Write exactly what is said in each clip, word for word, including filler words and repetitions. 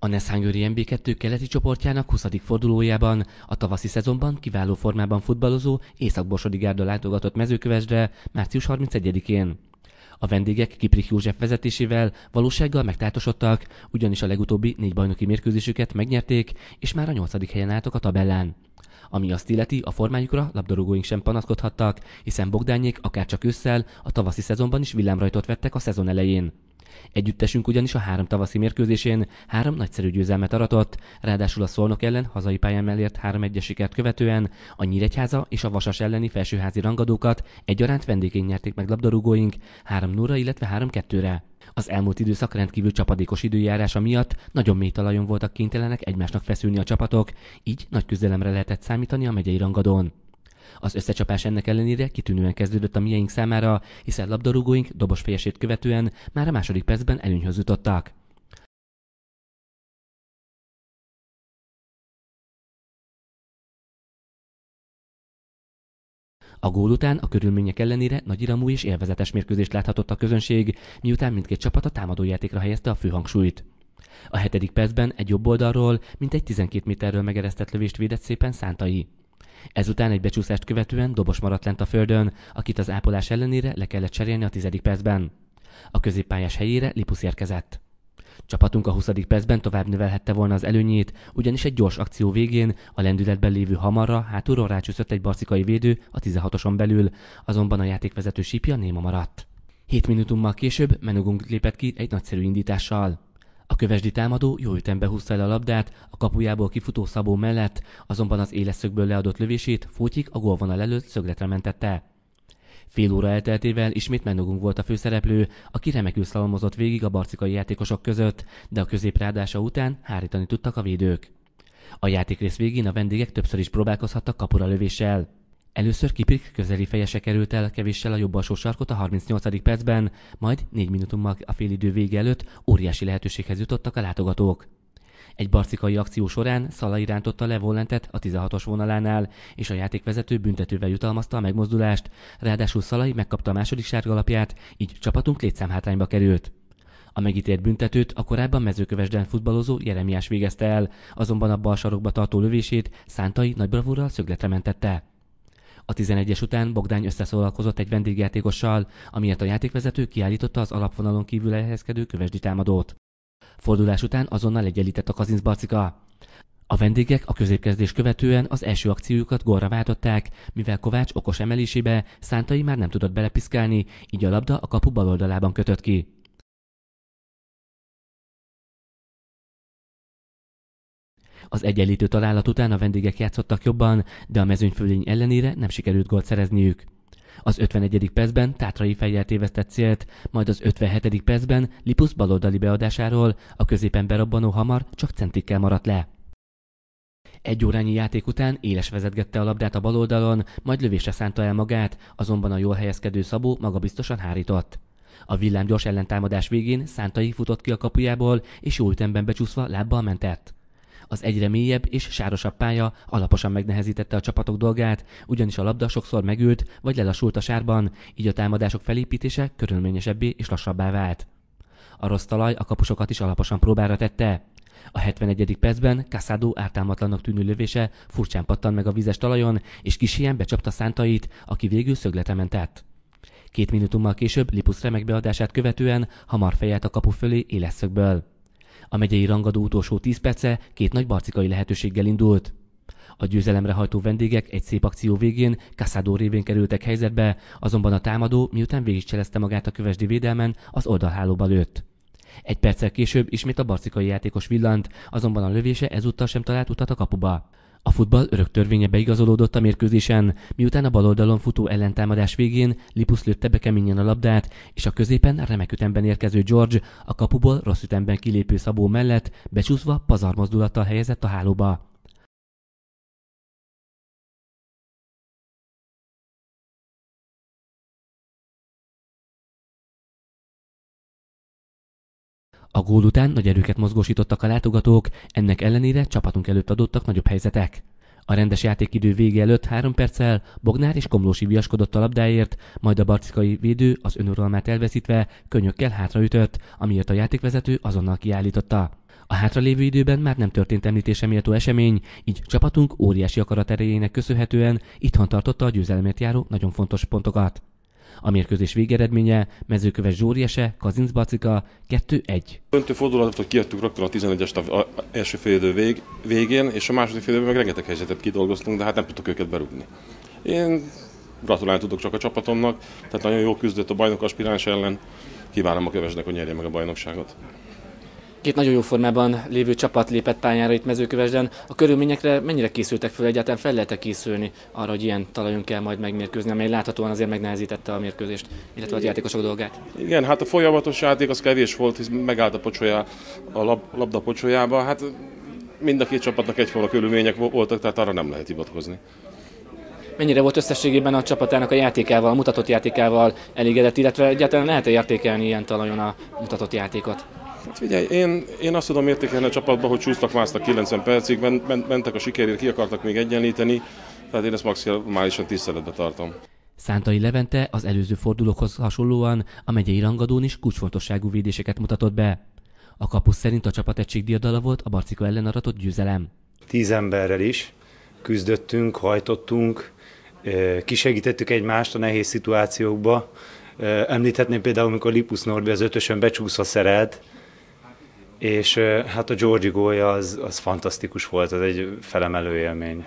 A Neszhányőri em bé kettő keleti csoportjának huszadik fordulójában a tavaszi szezonban kiváló formában futballozó Észak-Borsodigárd látogatott Mezőkövesdre március harmincegyedikén. A vendégek Kiprich József vezetésével valósággal megtátosodtak, ugyanis a legutóbbi négy bajnoki mérkőzésüket megnyerték, és már a nyolcadik helyen álltak a tabellán. Ami azt illeti, a formájukra labdarúgóink sem panaszkodhattak, hiszen Bogdányék akárcsak ősszel a tavaszi szezonban is villámrajtot vettek a szezon elején. Együttesünk ugyanis a három tavaszi mérkőzésén három nagyszerű győzelmet aratott, ráadásul a Szolnok ellen hazai pályán elért három egyes sikert követően a Nyíregyháza és a Vasas elleni felsőházi rangadókat egyaránt vendégén nyerték meg labdarúgóink három null, illetve három kettőre. Az elmúlt időszak rendkívül csapadékos időjárása miatt nagyon mély talajon voltak kénytelenek egymásnak feszülni a csapatok, így nagy küzdelemre lehetett számítani a megyei rangadón. Az összecsapás ennek ellenére kitűnően kezdődött a miénk számára, hiszen labdarúgóink Dobos fejesét követően már a második percben előnyhöz jutottak. A gól után a körülmények ellenére nagyiramú és élvezetes mérkőzést láthatott a közönség, miután mindkét csapat a támadójátékra helyezte a főhangsúlyt. A hetedik percben egy jobb oldalról, mintegy tizenkét méterről megeresztett lövést védett szépen Szántai. Ezután egy becsúszást követően Dobos maradt lent a földön, akit az ápolás ellenére le kellett cserélni a tizedik percben. A középpályás helyére Lipusz érkezett. Csapatunk a huszadik percben tovább növelhette volna az előnyét, ugyanis egy gyors akció végén a lendületben lévő Hamarra hátulról rácsúszott egy barcikai védő a tizenhatoson belül, azonban a játékvezető sípja néma maradt. hét minutummal később menugunk lépett ki egy nagyszerű indítással. A kövesdi támadó jó ütembe húzta el a labdát a kapujából kifutó Szabó mellett, azonban az éles szögből leadott lövését Fótyik a gólvonal előtt szögletre mentette. Fél óra elteltével ismét Mennogunk volt a főszereplő, aki remekül szalomozott végig a barcikai játékosok között, de a középrádása után hárítani tudtak a védők. A játékrész végén a vendégek többször is próbálkozhattak kapura lövéssel. Először Kiprich közeli fejese került el kevéssel a jobb alsó sarkot a harmincnyolcadik percben, majd négy minutummal a félidő vége előtt óriási lehetőséghez jutottak a látogatók. Egy barcikai akció során Szalai rántotta le vollentet a tizenhatos vonalánál, és a játékvezető büntetővel jutalmazta a megmozdulást, ráadásul Szalai megkapta a második sárgalapját, így csapatunk létszámhátrányba került. A megítélt büntetőt a korábban Mezőkövesden futballozó Jeremiás végezte el, azonban a bal sarokba tartó lövését Szántai nagy bravúrral szögletre mentette. A tizenegyes után Bogdány összeszólalkozott egy vendégjátékossal, amiért a játékvezető kiállította az alapvonalon kívül elhelyezkedő kövesdi támadót. Fordulás után azonnal egyenlített a Kazincbarcika. A vendégek a középkezdés követően az első akciójukat gólra váltották, mivel Kovács okos emelésébe Szántai már nem tudott belepiszkálni, így a labda a kapu bal oldalában kötött ki. Az egyenlítő találat után a vendégek játszottak jobban, de a mezőnyfölény ellenére nem sikerült gólt szerezniük. Az ötvenegyedik percben Tátrai fejjel tévesztett célt, majd az ötvenhetedik percben Lipusz baloldali beadásáról a középen berobbanó Hamar csak centikkel maradt le. Egy órányi játék után éles vezetgette a labdát a baloldalon, majd lövésre szánta el magát, azonban a jól helyezkedő Szabó magabiztosan hárított. A villámgyors ellentámadás végén Szántai futott ki a kapujából, és jó ütemben becsúszva lábbal mentett. Az egyre mélyebb és sárosabb pálya alaposan megnehezítette a csapatok dolgát, ugyanis a labda sokszor megült vagy lelassult a sárban, így a támadások felépítése körülményesebbé és lassabbá vált. A rossz talaj a kapusokat is alaposan próbára tette. A hetvenegyedik percben Kasszádó ártalmatlannak tűnő lövése furcsán pattan meg a vízes talajon, és kis híján becsapta Szántait, aki végül szögletre mentett. Két minutummal később Lipusz remek beadását követően Hamar fejelt a kapu fölé éles szögből. A megyei rangadó utolsó tíz perce két nagy barcikai lehetőséggel indult. A győzelemre hajtó vendégek egy szép akció végén Kasszádó révén kerültek helyzetbe, azonban a támadó, miután végigcselezte magát a kövesdi védelmen, az oldalhálóba lőtt. Egy perccel később ismét a barcikai játékos villant, azonban a lövése ezúttal sem talált utat a kapuba. A futball örök törvénye beigazolódott a mérkőzésen, miután a baloldalon futó ellentámadás végén Lipusz lőtte be keményen a labdát, és a középen remek ütemben érkező George a kapuból rossz ütemben kilépő Szabó mellett becsúszva pazar mozdulattal helyezett a hálóba. A gól után nagy erőket mozgósítottak a látogatók, ennek ellenére csapatunk előtt adottak nagyobb helyzetek. A rendes játékidő vége előtt három perccel Bognár és Komlósi viaskodott a labdáért, majd a barcikai védő az önuralmát elveszítve könnyökkel hátraütött, amiért a játékvezető azonnal kiállította. A hátralévő időben már nem történt említése méltó esemény, így csapatunk óriási akaraterejének köszönhetően itthon tartotta a győzelemért járó nagyon fontos pontokat. A mérkőzés végeredménye Mezőkövesd Zsóry es e, Kazincbarcika kettő egy. Döntő fordulatot kiadtuk rögtön a tizenegyest a első félidő vég, végén, és a második félidőben meg rengeteg helyzetet kidolgoztunk, de hát nem tudtuk őket berúgni. Én gratulálni tudok csak a csapatomnak, tehát nagyon jól küzdött a bajnok aspiráns ellen, kívánom a Kövesdnek, hogy nyerje meg a bajnokságot. Két nagyon jó formában lévő csapat lépett pályára itt Mezőkövesden. A körülményekre mennyire készültek fel, egyáltalán fel lehet-e készülni arra, hogy ilyen talajon kell majd megmérkőzni, amely láthatóan azért megnehezítette a mérkőzést, illetve a játékosok dolgát? Igen, hát a folyamatos játék az kevés volt, hisz megállt a, pocsolyá, a lab, labda pocsolyába. Hát mind a két csapatnak egyforma körülmények voltak, tehát arra nem lehet hivatkozni. Mennyire volt összességében a csapatának a játékával, a mutatott játékával elégedett, illetve egyáltalán lehet-e értékelni ilyen talajon a mutatott játékot? Hát figyelj, én, én azt tudom értékelni a csapatban, hogy csúsztak, másztak kilencven percig, ment, mentek a sikerért, ki akartak még egyenlíteni, tehát én ezt maximálisan tiszteletbe tartom. Szántai Levente az előző fordulókhoz hasonlóan a megyei rangadón is kulcsfontosságú védéseket mutatott be. A kapus szerint a csapategység diadala volt a Barcika ellen aratott győzelem. Tíz emberrel is küzdöttünk, hajtottunk, kisegítettük egymást a nehéz szituációkba. Említhetném például, amikor Lipusz Norbi az ötösön becsúszva szerelt, és hát a George gólja az, az fantasztikus volt, az egy felemelő élmény.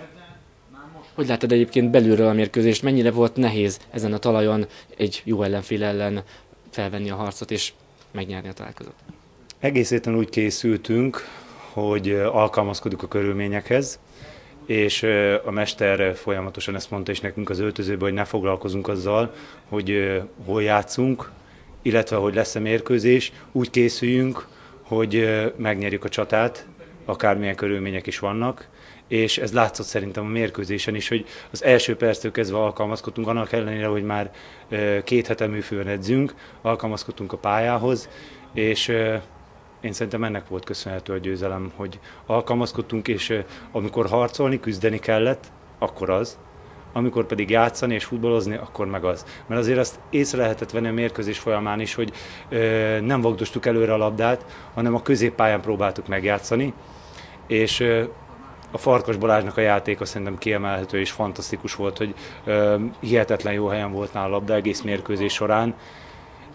Hogy láttad egyébként belülről a mérkőzést, mennyire volt nehéz ezen a talajon egy jó ellenfél ellen felvenni a harcot és megnyerni a találkozót? Egész héten úgy készültünk, hogy alkalmazkodunk a körülményekhez, és a mester folyamatosan ezt mondta is nekünk az öltözőben, hogy ne foglalkozunk azzal, hogy hol játszunk, illetve hogy lesz-e mérkőzés, úgy készüljünk, hogy megnyerjük a csatát, akármilyen körülmények is vannak, és ez látszott szerintem a mérkőzésen is, hogy az első perctől kezdve alkalmazkodtunk, annak ellenére, hogy már két hete műfőn edzünk, alkalmazkodtunk a pályához, és én szerintem ennek volt köszönhető a győzelem, hogy alkalmazkodtunk, és amikor harcolni, küzdeni kellett, akkor az, amikor pedig játszani és futballozni, akkor meg az. Mert azért azt észre lehetett venni a mérkőzés folyamán is, hogy ö, nem vagdostuk előre a labdát, hanem a középpályán próbáltuk megjátszani, és ö, a Farkas Balázsnak a játéka szerintem kiemelhető és fantasztikus volt, hogy ö, hihetetlen jó helyen volt nála a labda egész mérkőzés során,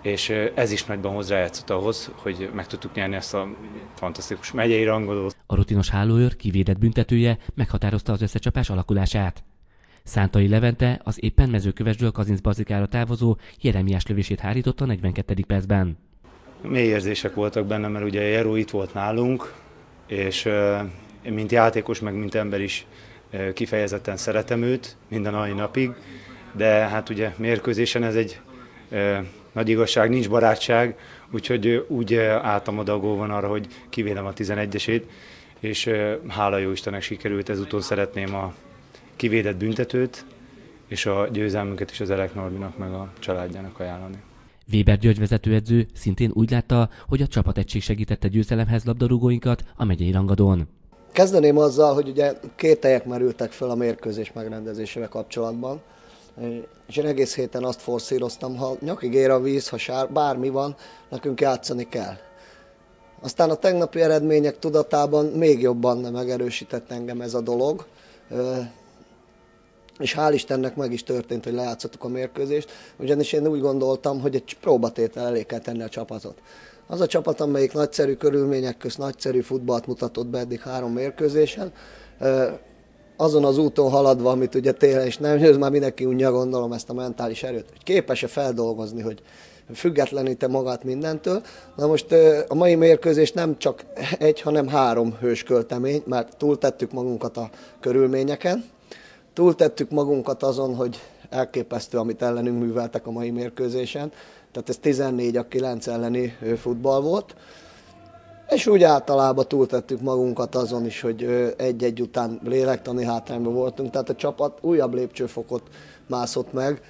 és ez is nagyban hozzájátszott ahhoz, hogy meg tudtuk nyerni ezt a fantasztikus megyei rangadót. A rutinos hálóőr kivédett büntetője meghatározta az összecsapás alakulását. Szántai Levente az éppen Mezőkövesdről Kazincbarcikára távozó Jeremiás lövését hárította a negyvenkettedik percben. Mély érzések voltak bennem, mert ugye Jeró itt volt nálunk, és mint játékos, meg mint ember is kifejezetten szeretem őt minden mai napig, de hát ugye mérkőzésen ez egy nagy igazság, nincs barátság, úgyhogy úgy álltam oda a gólvonalra, hogy kivédem a tizenegyesét, és hála jó Istennek sikerült, ezúton szeretném a kivédett büntetőt, és a győzelmünket is az Elek Norbinak meg a családjának ajánlani. Véber György vezetőedző szintén úgy látta, hogy a csapategység segítette győzelemhez labdarúgóinkat a megyei rangadón. Kezdeném azzal, hogy ugye kételyek merültek fel a mérkőzés megrendezésével kapcsolatban, és én egész héten azt forszíroztam, ha nyakig ér a víz, ha sár, bármi van, nekünk játszani kell. Aztán a tegnapi eredmények tudatában még jobban megerősített engem ez a dolog, és hál' Istennek meg is történt, hogy lejátszottuk a mérkőzést, ugyanis én úgy gondoltam, hogy egy próbatétel elé kell tenni a csapatot. Az a csapat, amelyik nagyszerű körülmények közt nagyszerű futballt mutatott be eddig három mérkőzésen, azon az úton haladva, amit ugye télen is nem, ez már mindenki unja, gondolom, ezt a mentális erőt, hogy képes-e feldolgozni, hogy függetlenít-e magát mindentől. Na most a mai mérkőzés nem csak egy, hanem három hős költemény, mert túltettük magunkat a körülményeken, túltettük magunkat azon, hogy elképesztő, amit ellenünk műveltek a mai mérkőzésen, tehát ez tizennégy a kilenc elleni futball volt, és úgy általában túltettük magunkat azon is, hogy egy-egy után lélektani hátrányban voltunk, tehát a csapat újabb lépcsőfokot mászott meg.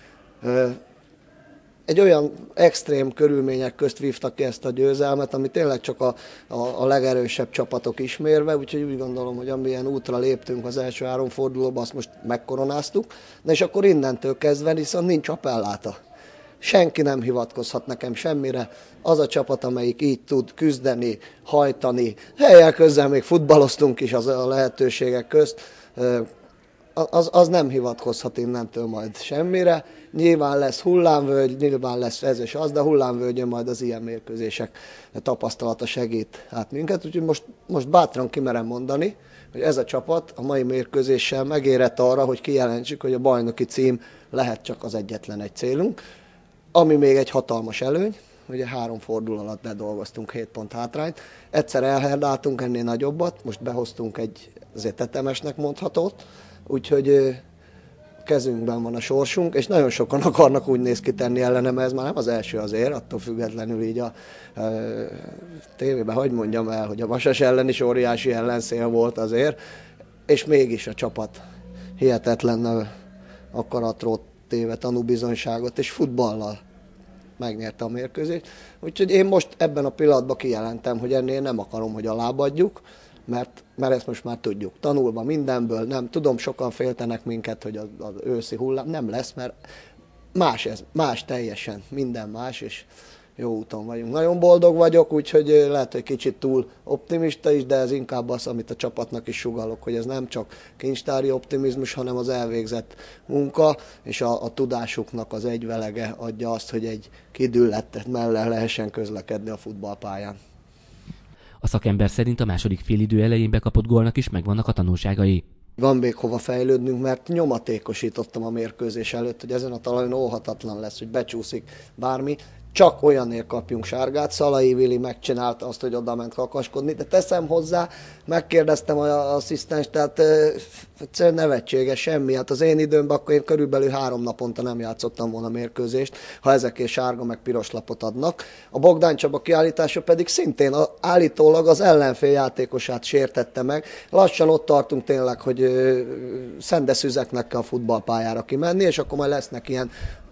Egy olyan extrém körülmények közt vívtak ki ezt a győzelmet, ami tényleg csak a, a, a legerősebb csapatok ismérve, úgyhogy úgy gondolom, hogy amilyen útra léptünk az első három fordulóban, azt most megkoronáztuk, de és akkor innentől kezdve viszont nincs appelláta. senki nem hivatkozhat nekem semmire. Az a csapat, amelyik így tud küzdeni, hajtani, helyek közben még futballoztunk is az a lehetőségek közt, az, az nem hivatkozhat innentől majd semmire. Nyilván lesz hullámvölgy, nyilván lesz ez és az, de hullámvölgyön majd az ilyen mérkőzések tapasztalata segít át minket. Úgyhogy most, most bátran kimerem mondani, hogy ez a csapat a mai mérkőzéssel megérett arra, hogy kijelentsük, hogy a bajnoki cím lehet csak az egyetlen egy célunk, ami még egy hatalmas előny, ugye három forduló alatt bedolgoztunk hét pont hátrányt, egyszer elherdáltunk ennél nagyobbat, most behoztunk egy azért tetemesnek mondhatót, úgyhogy kezünkben van a sorsunk, és nagyon sokan akarnak úgy néz ki tenni ellene, mert ez már nem az első azért, attól függetlenül így a e, tévében, hogy mondjam el, hogy a Vasas ellen is óriási ellenszél volt azért, és mégis a csapat hihetetlen akaratról téve tanúbizonyságot, és futballal megnyerte a mérkőzést. Úgyhogy én most ebben a pillanatban kijelentem, hogy ennél nem akarom, hogy alábbadjuk, Mert, mert ezt most már tudjuk. Tanulva mindenből, nem tudom, sokan féltenek minket, hogy az, az őszi hullám nem lesz, mert más ez, más teljesen, minden más, és jó úton vagyunk. Nagyon boldog vagyok, úgyhogy lehet, hogy kicsit túl optimista is, de ez inkább az, amit a csapatnak is sugallok, hogy ez nem csak kincstári optimizmus, hanem az elvégzett munka, és a, a tudásuknak az egyvelege adja azt, hogy egy kidüllett mellel lehessen közlekedni a futballpályán. A szakember szerint a második félidő elején bekapott gólnak is megvannak a tanulságai. Van még hova fejlődnünk, mert nyomatékosítottam a mérkőzés előtt, hogy ezen a talajon óhatatlan lesz, hogy becsúszik bármi. Csak olyanért kapjunk sárgát. Szalai Vili megcsinálta azt, hogy oda ment kakaskodni, de teszem hozzá, megkérdeztem az asszisztens, tehát e, nevetséges semmi. Hát az én időmben akkor én körülbelül három naponta nem játszottam volna mérkőzést, ha ezekért sárga meg piros lapot adnak. A Bogdán Csaba kiállítása pedig szintén a, állítólag az ellenfél játékosát sértette meg. Lassan ott tartunk tényleg, hogy e, szendeszüzeknek kell a futballpályára kimenni, és akkor majd lesznek ilyen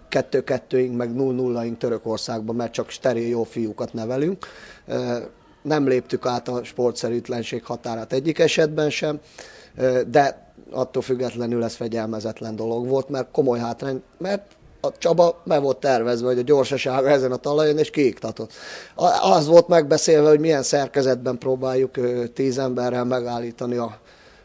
kettő-kettőink, meg null-nullaink Törökországban, mert csak steril jó fiúkat nevelünk. Nem léptük át a sportszerűtlenség határát egyik esetben sem, de attól függetlenül ez fegyelmezetlen dolog volt, mert komoly hátrány, mert a Csaba meg volt tervezve, hogy a gyorsasága ezen a talajon, és kiiktatott. Az volt megbeszélve, hogy milyen szerkezetben próbáljuk tíz emberrel megállítani a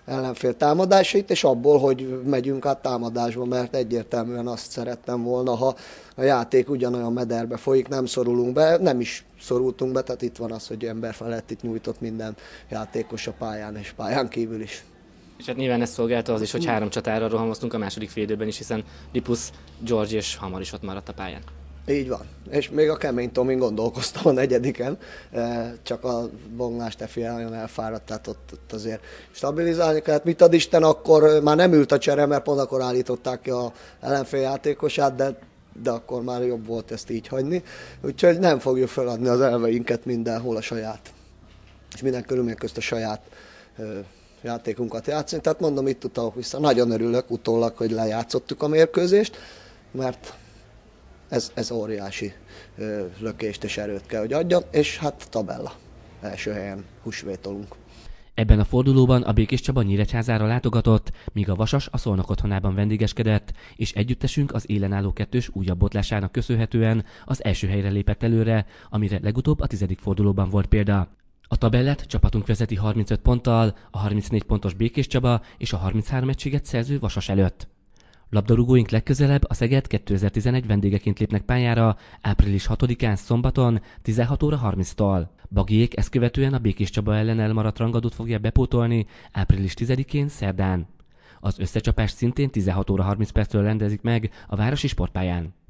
ellenfél támadásait, és abból, hogy megyünk át támadásba, mert egyértelműen azt szerettem volna, ha a játék ugyanolyan mederbe folyik, nem szorulunk be, nem is szorultunk be, tehát itt van az, hogy ember felett itt nyújtott minden játékos a pályán és pályán kívül is. És hát nyilván ezt szolgálta az is, hogy három csatára rohamoztunk a második fél időben is, hiszen Lipusz, George és Hamar is ott maradt a pályán. Így van. És még a kemény Tomin gondolkoztam a negyediken, csak a Bognár Steffi nagyon elfáradt, tehát ott, ott azért stabilizálni kellett. Mit ad Isten, akkor már nem ült a csere, mert pont akkor állították ki az ellenfél játékosát, de, de akkor már jobb volt ezt így hagyni. Úgyhogy nem fogjuk feladni az elveinket mindenhol a saját, és minden körülmény közt a saját játékunkat játszani. Tehát mondom, itt utalok vissza. Nagyon örülök utólag, hogy lejátszottuk a mérkőzést, mert Ez, ez óriási ö, lökést és erőt kell, hogy adja, és hát tabella. Első helyen húsvétolunk. Ebben a fordulóban a Békés Csaba Nyíregyházára látogatott, míg a Vasas a Szolnok otthonában vendégeskedett, és együttesünk az élenálló kettős újabb botlásának köszönhetően az első helyre lépett előre, amire legutóbb a tizedik fordulóban volt példa. A tabellát csapatunk vezeti harmincöt ponttal, a harmincnégy pontos Békés Csaba és a harminchárom egységet szerző Vasas előtt. Labdarúgóink legközelebb a Szeged kétezer-tizenegy vendégeként lépnek pályára április hatodikán szombaton tizenhat óra harminctól. Bagiék ezt követően a Békés Csaba ellen elmaradt rangadót fogják bepótolni április tizedikén szerdán. Az összecsapás szintén tizenhat óra harminc perctől rendezik meg a városi sportpályán.